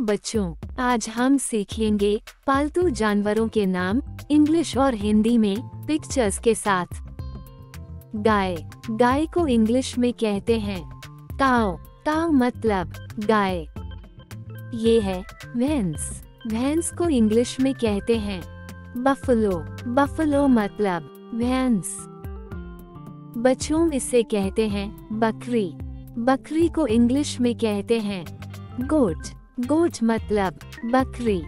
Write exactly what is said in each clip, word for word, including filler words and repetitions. और बच्चों, आज हम सीखेंगे पालतू जानवरों के नाम इंग्लिश और हिंदी में पिक्चर्स के साथ। गाय। गाय को इंग्लिश में कहते हैं काऊ। काऊ मतलब गाय। ये है भैंस। भैंस को इंग्लिश में कहते हैं बफलो। बफलो मतलब भैंस। बच्चों, इसे कहते हैं बकरी। बकरी को इंग्लिश में कहते हैं गोट। गोट मतलब बकरी।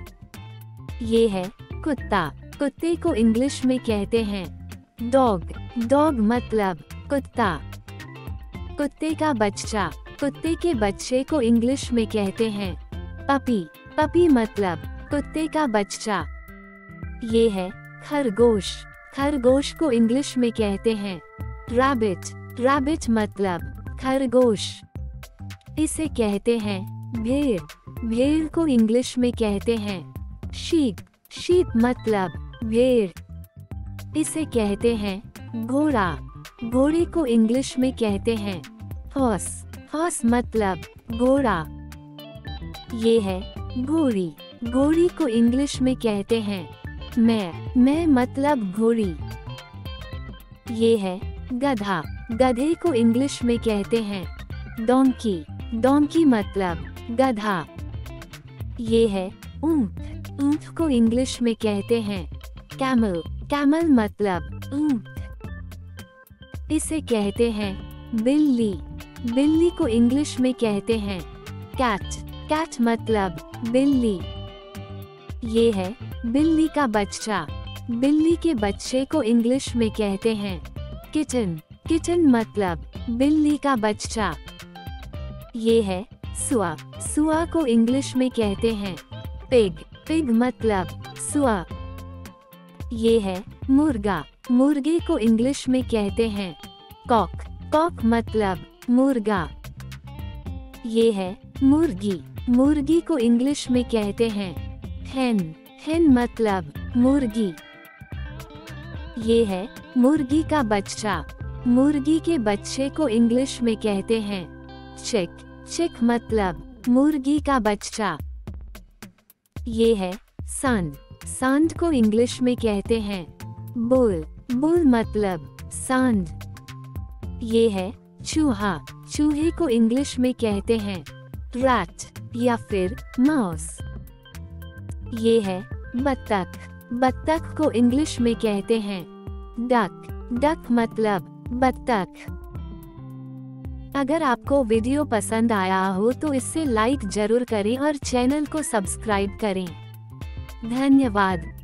ये है कुत्ता। कुत्ते को इंग्लिश में कहते हैं डॉग। डॉग मतलब कुत्ता। कुत्ते का बच्चा। कुत्ते के बच्चे को इंग्लिश में कहते हैं पपी। पपी मतलब कुत्ते का बच्चा। ये है खरगोश। खरगोश को इंग्लिश में कहते हैं रैबिट। रैबिट मतलब खरगोश। इसे कहते हैं भेड़। भेड़ को इंग्लिश में कहते हैं शीप। शीप मतलब भेड़। इसे कहते हैं घोड़ा। घोड़े को इंग्लिश में कहते हैं हॉर्स। हॉर्स मतलब घोड़ा। ये है घोड़ी। घोड़ी को इंग्लिश में कहते हैं मैं। मैं मतलब घोड़ी। ये है गधा। गधे को इंग्लिश में कहते हैं डोंकी। डोंकी मतलब गधा। ये है ऊंट। ऊंट को इंग्लिश में कहते हैं कैमल। कैमल मतलब ऊंट। इसे कहते हैं बिल्ली। बिल्ली को इंग्लिश में कहते हैं कैट। कैट मतलब बिल्ली। ये है बिल्ली का बच्चा। बिल्ली के बच्चे को इंग्लिश में कहते हैं किटन। किटन मतलब बिल्ली का बच्चा। ये है सुआ। सुआ को इंग्लिश में कहते हैं पिग। पिग मतलब सुआ। ये है मुर्गा। मुर्गे को इंग्लिश में कहते हैं कॉक। कॉक मतलब मुर्गा। ये है मुर्गी। मुर्गी को इंग्लिश में कहते हैं hen। hen मतलब मुर्गी। ये है मुर्गी का बच्चा। मुर्गी के बच्चे को इंग्लिश में कहते हैं चिक। चिक मतलब मुर्गी का बच्चा। ये है सांड। सांड को इंग्लिश में कहते हैं बुल। बुल मतलब सांड। ये है चूहा। चूहे को इंग्लिश में कहते हैं रैट या फिर माउस। ये है बत्तख। बत्तख को इंग्लिश में कहते हैं डक। डक मतलब बत्तख। अगर आपको वीडियो पसंद आया हो तो इससे लाइक जरूर करें और चैनल को सब्सक्राइब करें। धन्यवाद।